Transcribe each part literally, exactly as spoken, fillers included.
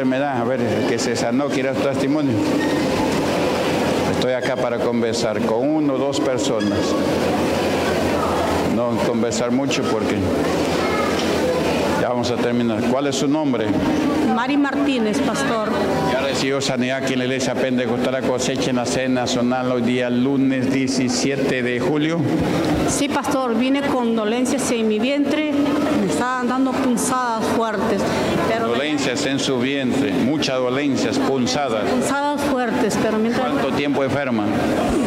enfermedad, a ver, que se sanó, quiero tu testimonio. Estoy acá para conversar con uno o dos personas. No conversar mucho porque ya vamos a terminar. ¿Cuál es su nombre? Mari Martínez, pastor. Ya recibió sanidad aquí en la Iglesia Pentecostal La Cosecha en la sede nacional hoy día lunes diecisiete de julio. Sí, pastor, vine con dolencias en mi vientre, me estaban dando punzadas fuertes. Pero dolencias me... en su vientre, muchas dolencias, punzadas. Punzadas fuertes, pero mientras... ¿Cuánto tiempo enferma?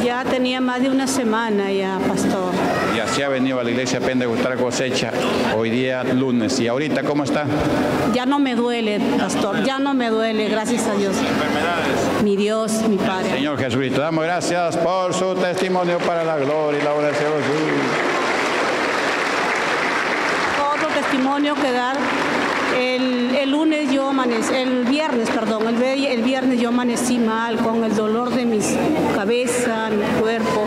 Ya tenía más de una semana ya, pastor. Y así ha venido a la Iglesia Pentecostal La Cosecha hoy día lunes. ¿Y ahorita cómo está? Ya no me duele, pastor, ya no me duele, gracias a Dios. Mi Dios, mi Padre. Señor Jesucristo, damos gracias por su testimonio para la gloria y la oración de Jesús. Otro testimonio que dar. El, el lunes yo amanecí, el viernes, perdón, el, el viernes yo amanecí mal con el dolor de mi cabeza, mi cuerpo,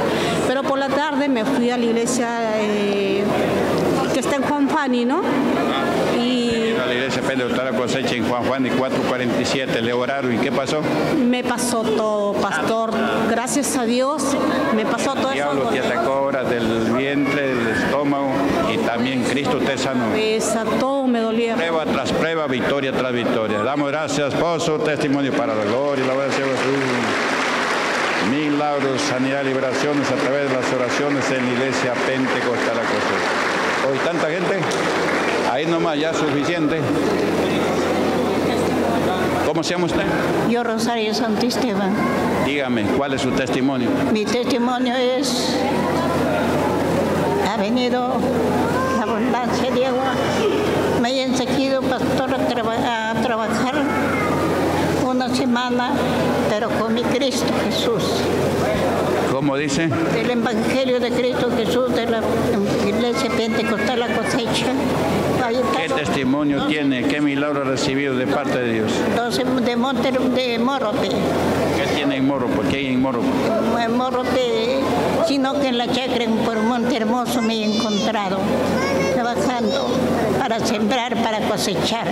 pero por la tarde me fui a la iglesia eh, que está en Juan Fani, ¿no? La Iglesia Pentecostal La Cosecha en Juan Juan y cuatro cuarenta y siete, le oraron. ¿Y qué pasó? Me pasó todo, pastor. Gracias a Dios, me pasó todo eso. El diablo te atacó ahora del vientre, del estómago, y también Cristo te sanó. Todo me dolía. Prueba tras prueba, victoria tras victoria. Damos gracias por su testimonio para la gloria y la oración de Jesús. Milagros, sanidad, liberaciones a través de las oraciones en la Iglesia Pentecostal La Cosecha. Hoy tanta gente... Ahí nomás, ya suficiente. ¿Cómo se llama usted? Yo, Rosario Santisteban. Dígame, ¿cuál es su testimonio? Mi testimonio es... Ha venido la abundancia de agua. Me hayan seguido, pastor, a, traba, a trabajar una semana, pero con mi Cristo Jesús. ¿Cómo dice? El Evangelio de Cristo Jesús de la Iglesia Pentecostal La Cosecha. ¿Qué testimonio doce, tiene? ¿Qué milagro ha recibido de doce, parte de Dios? De, Monte, de Morote. ¿Qué tiene en Morote? ¿Por qué hay en Morote? En Morote, sino que en la chacra, por Monte Hermoso, me he encontrado trabajando para sembrar, para cosechar.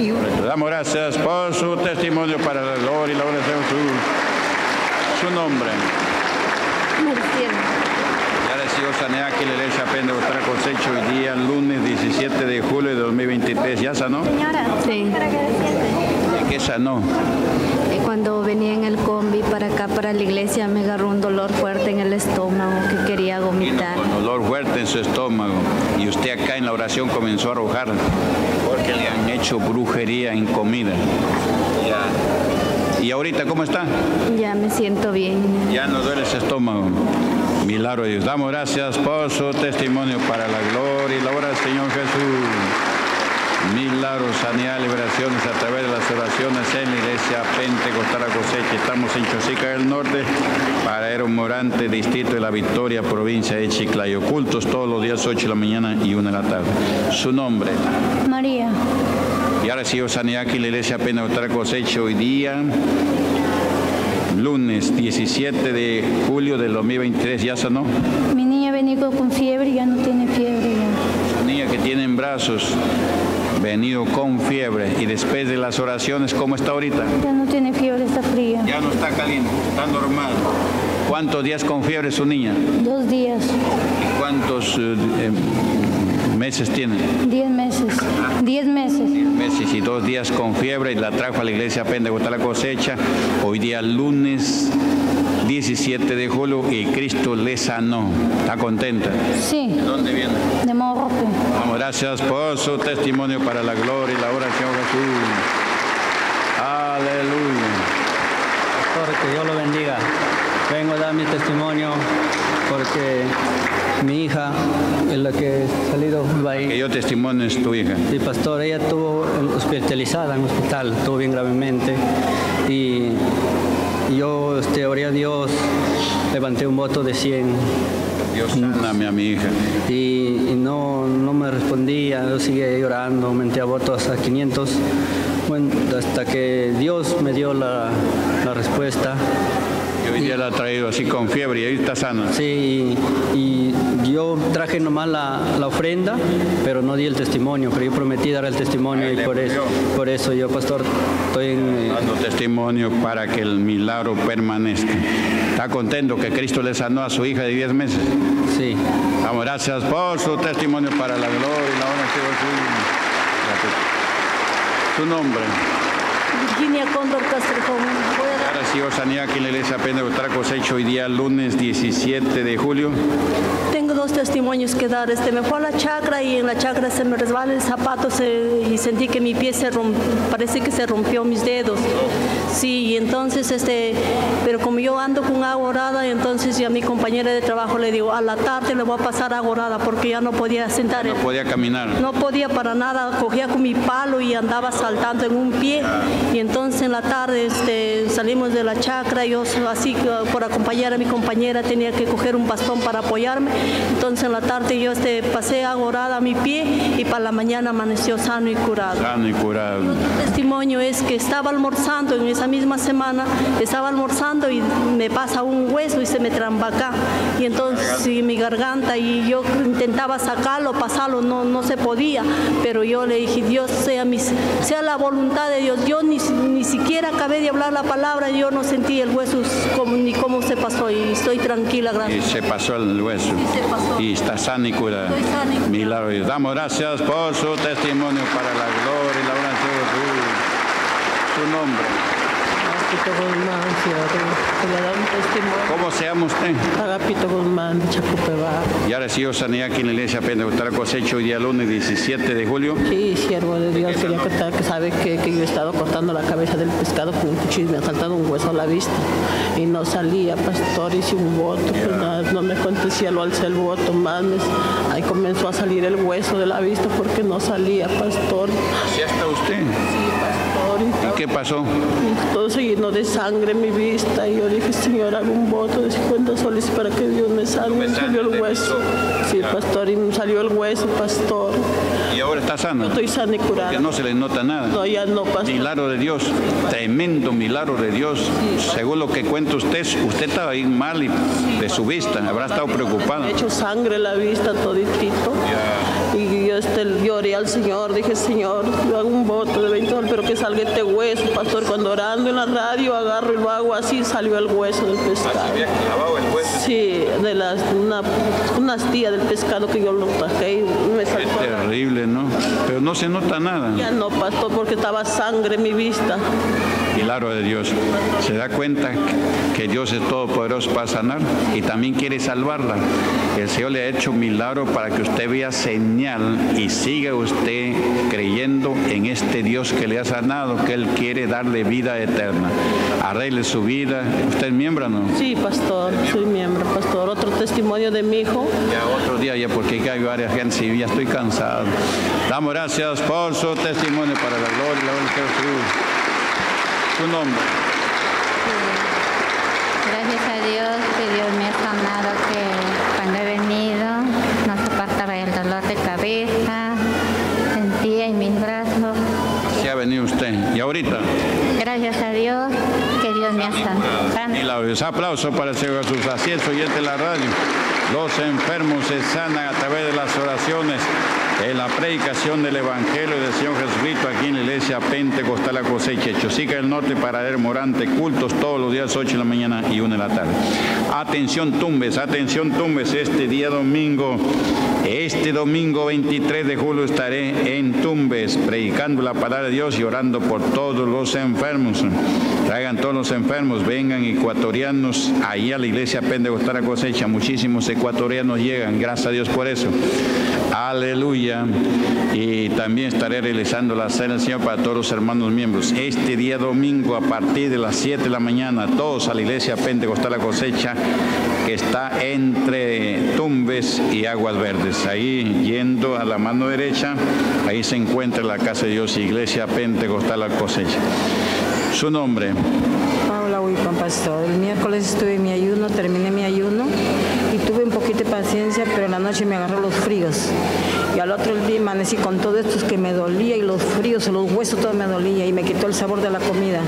Y... Damos gracias por su testimonio para la gloria y la oración de Jesús. Su nombre. Ya recibió sanidad aquí en la Iglesia Pentecostal La Cosecha hoy día lunes diecisiete de julio de dos mil veintitrés. ¿Ya sanó? Señora, sí. ¿De qué sanó? Cuando venía en el combi para acá, para la iglesia, me agarró un dolor fuerte en el estómago que quería vomitar. Un dolor fuerte en su estómago. Y usted acá en la oración comenzó a arrojar porque le han hecho brujería en comida. Ya. ¿Y ahorita cómo está? Ya me siento bien. Ya no duele ese estómago. Milagro de Dios. Damos gracias por su testimonio para la gloria y la obra del Señor Jesús. Milagros, sanidad, liberaciones a través de las oraciones en la Iglesia Pentecostal La Cosecha. Estamos en Chosica del Norte, paradero Morante, distrito de La Victoria, provincia de Chiclayo. Cultos todos los días, ocho de la mañana y una de la tarde. Su nombre. María. Ya recibió sanidad aquí en la Iglesia Pentecostal La Cosecha hoy día, lunes diecisiete de julio del dos mil veintitrés. ¿Ya sanó? Mi niña venido con fiebre, ya no tiene fiebre. Ya. Su niña que tiene en brazos, venido con fiebre. Y después de las oraciones, ¿cómo está ahorita? Ya no tiene fiebre, está fría. Ya no está caliente, está normal. ¿Cuántos días con fiebre su niña? Dos días. ¿Y cuántos... Eh, eh, meses tiene? Diez meses. Diez meses. Diez meses y dos días con fiebre y la trajo a la Iglesia Pentecostal La Cosecha. Hoy día lunes diecisiete de julio y Cristo le sanó. ¿Está contenta? Sí. ¿De dónde viene? De Morrope. Bueno, gracias por su testimonio para la gloria y la oración de Jesús. Aleluya. Pastor, que Dios lo bendiga. Vengo a dar mi testimonio porque... mi hija, en la que he salido ahí. Que yo testimonio es tu hija. Sí, pastor, ella estuvo hospitalizada en el hospital, estuvo bien gravemente. Y yo este, oré a Dios, levanté un voto de cien. Dios sáname a mi hija. Y, y no, no me respondía, yo seguía llorando, aumenté a voto hasta quinientos. Bueno, hasta que Dios me dio la, la respuesta. que hoy día la ha traído así con fiebre y ahí está sana. Sí, y yo traje nomás la, la ofrenda, pero no di el testimonio, pero yo prometí dar el testimonio y por eso, por eso yo, pastor, estoy en, dando testimonio para que el milagro permanezca. ¿Está contento que Cristo le sanó a su hija de diez meses? Sí. Vamos, gracias por su testimonio para la gloria y la honra de Dios. Su nombre. Virginia Condor Castelfon. Ahora sí, sanidad aquí en la Iglesia Pentecostal La Cosecha hoy día, lunes diecisiete de julio. Tengo dos testimonios que dar. Este, me fue a la chacra y en la chacra se me resbaló el zapato se, y sentí que mi pie se rompió, parece que se rompió mis dedos. Sí, y entonces, este, pero como yo ando con agua orada, entonces y a mi compañera de trabajo le digo, a la tarde le voy a pasar agua orada porque ya no podía sentar. No podía caminar. No podía para nada, cogía con mi palo y andaba saltando en un pie. Y entonces en la tarde este, salimos de la chacra, yo así por acompañar a mi compañera tenía que coger un bastón para apoyarme. Entonces en la tarde yo este, pasé agorada a mi pie y para la mañana amaneció sano y curado. Sano y curado. El otro testimonio es que estaba almorzando en esa misma semana, estaba almorzando y me pasa un hueso y se me tramba acá. Y entonces y mi garganta y yo intentaba sacarlo, pasarlo, no, no se podía. Pero yo le dije, Dios sea, mis, sea la voluntad de Dios. Yo Ni, ni siquiera acabé de hablar la palabra, yo no sentí el hueso como, ni cómo se pasó y estoy tranquila, gracias. Y se pasó el hueso y, se pasó. Y está sana y curada. Milagro. Damos gracias por su testimonio para la gloria y la honra de Dios. Su nombre. ¿Cómo se llama usted? Agapito Guzmán, Chacupeba. Y ahora sí, sanidad aquí en la Iglesia Pentecostal La Cosecha hoy día lunes diecisiete de julio. Sí, siervo de Dios, quería contar que sabe que, que yo he estado cortando la cabeza del pescado con un cuchillo y me ha saltado un hueso a la vista. Y no salía, pastor, hice un voto, yeah. Pues nada, no me acontecía, lo alcé el voto, más ahí comenzó a salir el hueso de la vista porque no salía, pastor. ¿Así está usted? Sí, pastor. Y, ¿Y qué pasó? Todo se llenó de sangre mi vista y yo dije, Señor, hago un voto de cincuenta soles para que Dios me salve. Me salió el hueso. Sí, claro. Pastor, y me salió el hueso, pastor. ¿Y ahora está sana? Yo estoy sana y curada. Porque no se le nota nada. No, ya no, pastor. Milagro de Dios, sí, tremendo milagro de Dios. Sí, según lo que cuenta usted, usted estaba ahí mal y sí, de su vista, habrá estado preocupada. He hecho sangre la vista toditito. Yeah. Y yo este, lloré al Señor, dije, Señor, yo hago un voto de veinte soles, pero que salga este hueso, pastor. Cuando orando en la radio, agarro y lo hago así, salió el hueso del pescado. ¿Así bien clavado el hueso? Sí, de las, una, una astilla del pescado que yo lo tajé y me salió. Es terrible, ¿no? Pero no se nota nada. Ya no, pastor, porque estaba sangre en mi vista. Milagro de Dios. Se da cuenta que Dios es todopoderoso para sanar y también quiere salvarla. El Señor le ha hecho milagro para que usted vea señal y siga usted creyendo en este Dios que le ha sanado, que Él quiere darle vida eterna. Arregle su vida. ¿Usted es miembro o no? Sí, pastor, soy miembro, pastor. Otro testimonio de mi hijo. Ya otro día, ya porque hay varias gente y ya estoy cansado. Damos gracias por su testimonio para la gloria y la honra de Dios. Su nombre. Gracias a Dios que Dios me ha sanado, que cuando he venido no soportaba el dolor de cabeza, sentía en mis brazos. ¿Se ha venido usted? ¿Y ahorita? Gracias a Dios que Dios me ha sanado. Y los aplausos para el Señor Jesús. Así es, oyente de la radio. Los enfermos se sanan a través de las oraciones, en la predicación del Evangelio del Señor Jesucristo aquí en la Iglesia Pentecostal La Cosecha, Chosica del Norte, Paradero Morante, cultos todos los días ocho de la mañana y una de la tarde. Atención Tumbes, atención Tumbes, este día domingo, este domingo veintitrés de julio estaré en Tumbes predicando la palabra de Dios y orando por todos los enfermos. Traigan todos los enfermos, vengan ecuatorianos ahí a la Iglesia Pentecostal La Cosecha, muchísimos ecuatorianos llegan, gracias a Dios por eso. Aleluya. Y también estaré realizando la cena del Señor para todos los hermanos miembros. Este día domingo a partir de las siete de la mañana, todos a la Iglesia Pentecostal La Cosecha, que está entre Tumbes y Aguas Verdes. Ahí, yendo a la mano derecha, ahí se encuentra la Casa de Dios, Iglesia Pentecostal La Cosecha. Su nombre. Paula Huipán, pastor. El miércoles estuve en mi ayuno, terminé mi ayuno y tuve un poquito tuviste paciencia, pero en la noche me agarró los fríos. Y al otro día amanecí con todo esto que me dolía, y los fríos, los huesos, todo me dolía, y me quitó el sabor de la comida.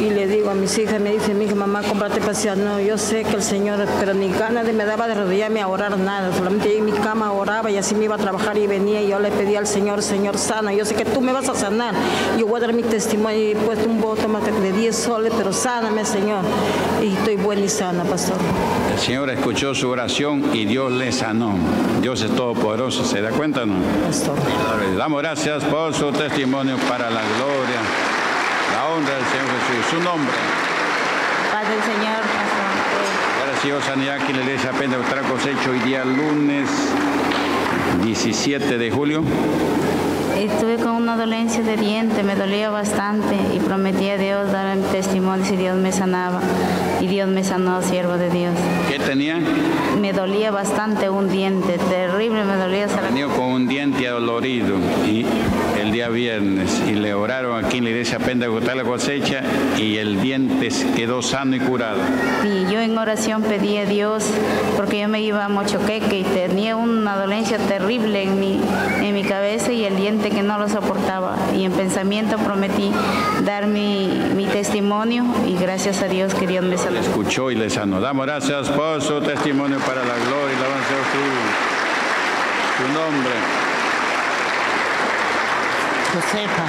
Y le digo a mis hijas, me dice mi hija, mamá, cómprate paciencia. No, yo sé que el Señor, pero ni ganas de me daba de rodillarme a orar nada. Solamente yo en mi cama oraba y así me iba a trabajar y venía, y yo le pedía al Señor, Señor, sana. Yo sé que tú me vas a sanar. Yo voy a dar mi testimonio y he puesto un voto de diez soles, pero sáname, Señor. Y estoy buena y sana, pastor. El Señor escuchó su oración y Dios le sanó. Dios es todopoderoso, ¿se da cuenta o no? Pastor. Le damos gracias por su testimonio para la gloria, la honra del Señor Jesús, su nombre. Padre, Señor, pastor. Ahora sí, oh, sanidad aquí en la Iglesia Pentecostal La Cosecha, hoy día lunes diecisiete de julio. Estuve con una dolencia de diente, me dolía bastante y prometí a Dios dar testimonio si Dios me sanaba. Y Dios me sanó, siervo de Dios. ¿Qué tenía? Me dolía bastante un diente, terrible, me dolía. Venía con un diente adolorido y el día viernes y le oraron aquí en la Iglesia Pentecostal La Cosecha y el diente quedó sano y curado. Sí, yo en oración pedí a Dios porque yo me iba a Mochoqueque y tenía una dolencia terrible en mi, en mi cabeza y el diente que no lo soportaba, y en pensamiento prometí dar mi, mi testimonio y gracias a Dios que Dios me sanó. Le escuchó y le sanó. Damos gracias por su testimonio para la gloria y la alabanza de su nombre. Josefa.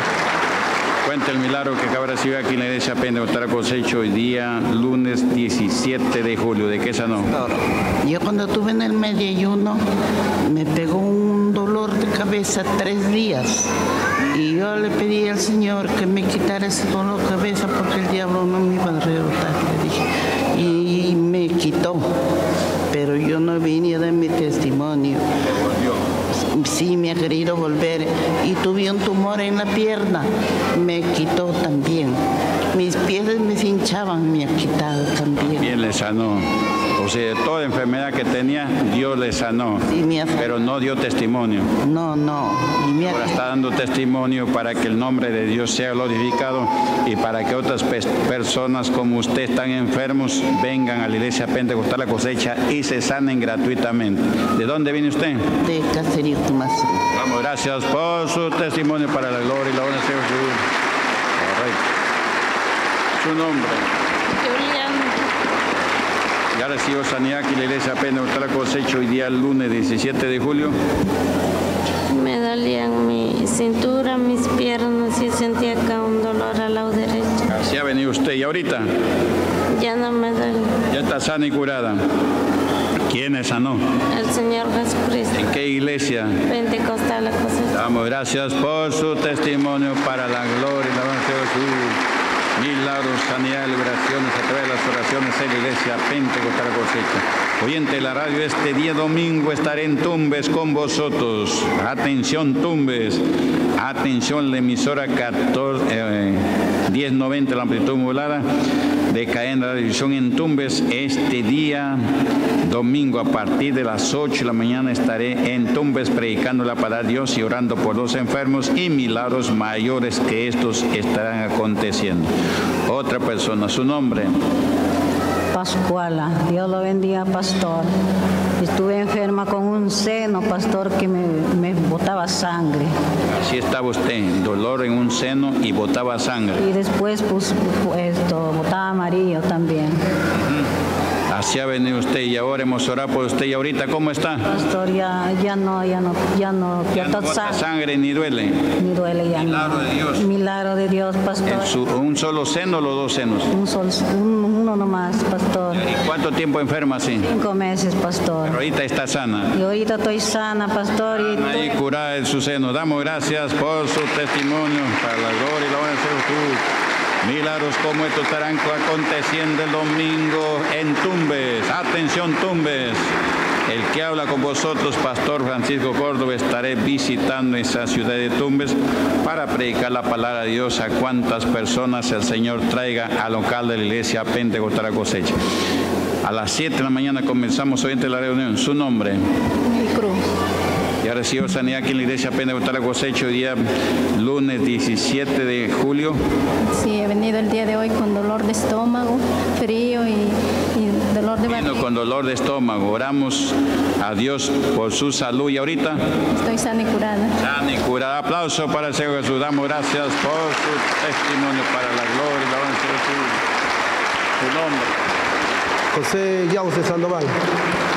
Cuenta el milagro que acaba de recibir aquí en la Iglesia Pentecostal La Cosecha hoy día lunes diecisiete de julio. ¿De qué sanó? Yo cuando estuve en el mediayuno me pegó un dolor de cabeza tres días. Y yo le pedí al Señor que me quitara ese dolor de cabeza porque el diablo no me iba a derrotar, le dije. Y me quitó, pero yo no vine a dar mi testimonio. Sí, me ha querido volver y tuve un tumor en la pierna, me quitó también. Mis piernas me hinchaban, me ha quitado también. Bien le sanó. O sea, toda enfermedad que tenía, Dios le sanó, sí, pero no dio testimonio. No, no. Y ahora está dando testimonio para que el nombre de Dios sea glorificado y para que otras pe personas como usted están enfermos vengan a la Iglesia Pentecostal La Cosecha y se sanen gratuitamente. ¿De dónde viene usted? De Cacerío, Tomás. Vamos, gracias por su testimonio para la gloria y la honra de Dios. Correcto. Su nombre. Ya recibo sanidad aquí en la Iglesia Pentecostal La Cosecha hoy día lunes diecisiete de julio. Me dolían mi cintura, mis piernas y sentía acá un dolor al lado derecho. Así ha venido usted. ¿Y ahorita? Ya no me duele. Ya está sana y curada. ¿Quién es sanó? El Señor Jesucristo. ¿En qué iglesia? Pentecostal La Cosecha. Damos gracias por su testimonio para la gloria y la alabanza de Jesús. Milagros, sanidad, liberaciones a través de las oraciones en la Iglesia Pentecostal La Cosecha. Oyente de la radio, este día domingo estaré en Tumbes con vosotros. Atención Tumbes, atención la emisora mil noventa, la amplitud modulada de cadena de división en Tumbes. Este día domingo a partir de las ocho de la mañana estaré en Tumbes predicando la palabra de Dios y orando por los enfermos y milagros mayores que estos estarán aconteciendo. Otra persona, su nombre. Pascuala, Dios lo bendiga, pastor. Estuve enferma con un seno, pastor, que me, me botaba sangre. Así estaba usted, dolor en un seno y botaba sangre. Y después, pues, esto, botaba amarillo también. Uh-huh. Así ha venido usted y ahora hemos orado por usted. ¿Y ahorita cómo está? Pastor, ya, ya no, ya no, ya no. Ya, ya no bota sangre. sangre ni duele. Ni duele ya. Milagro no. de Dios. Milagro de Dios, pastor. En su, ¿Un solo seno o los dos senos? Un solo seno. Uno nomás, pastor. ¿Y cuánto tiempo enferma así? Cinco meses, pastor. Pero ahorita está sana. Y ahorita estoy sana, pastor. Y sana estoy... y curada en su seno. Damos gracias por su testimonio. Para la gloria y la honra de Jesús. Milagros como estos estarán aconteciendo el domingo en Tumbes. Atención, Tumbes. El que habla con vosotros, pastor Francisco Córdoba, estaré visitando esa ciudad de Tumbes para predicar la palabra de Dios a cuantas personas el Señor traiga al local de la Iglesia Pentecostal La Cosecha. A las siete de la mañana comenzamos hoy entre la reunión. Su nombre. Cruz. y ha recibido sanidad aquí en la Iglesia Pentecostal La Cosecha, hoy día lunes diecisiete de julio. Sí, he venido el día de hoy con dolor de estómago, frío y, y dolor de barriga. Vino con dolor de estómago, oramos a Dios por su salud y ahorita estoy sana y curada. Sana y curada. Aplauso para el Señor Jesús. Damos gracias por su testimonio, para la gloria y la honra de su, su nombre. José Yáuz de Sandoval.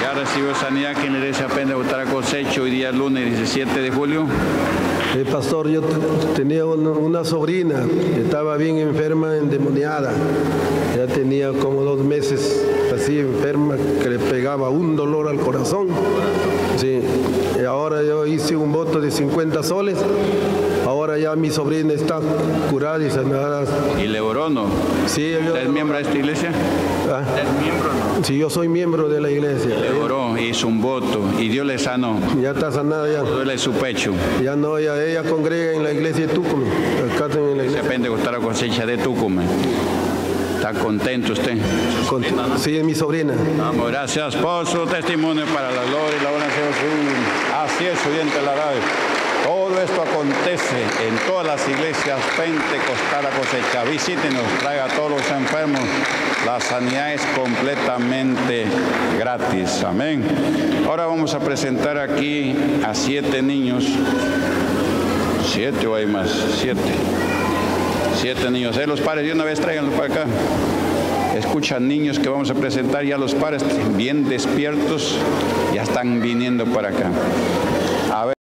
Ya recibió sanidad aquí en la Iglesia Pentecostal La Cosecha, hoy día lunes diecisiete de julio. El pastor, yo tenía una, una sobrina, estaba bien enferma, endemoniada. Ya tenía como dos meses así enferma, que le pegaba un dolor al corazón. Sí. Y ahora yo hice un voto de cincuenta soles. Ahora ya mi sobrina está curada y sanada. ¿Y le oró, no? Sí, yo... ¿Usted es miembro de esta iglesia? ¿Ah? ¿Es miembro, no? Sí, yo soy miembro de la iglesia. Le oró, hizo un voto y Dios le sanó. Ya está sanada ya. Duele su pecho. Ya no, ya ella congrega en la iglesia de Tucumán. Acá en la iglesia Pentecostal La Cosecha de Tucumán. ¿Está contento usted? Cont ¿no? Sí, es mi sobrina. Vamos, gracias por su testimonio, para la gloria y la honra de Jesús. Así es, oyente de la radio. Todo esto acontece en todas las iglesias Pentecostal La Cosecha. Visítenos, traiga a todos los enfermos. La sanidad es completamente gratis. Amén. Ahora vamos a presentar aquí a siete niños. Siete o hay más. Siete. Siete niños. Eh, los padres, de una vez tráiganlos para acá. Escuchan, niños que vamos a presentar. Ya los padres bien despiertos ya están viniendo para acá. A ver.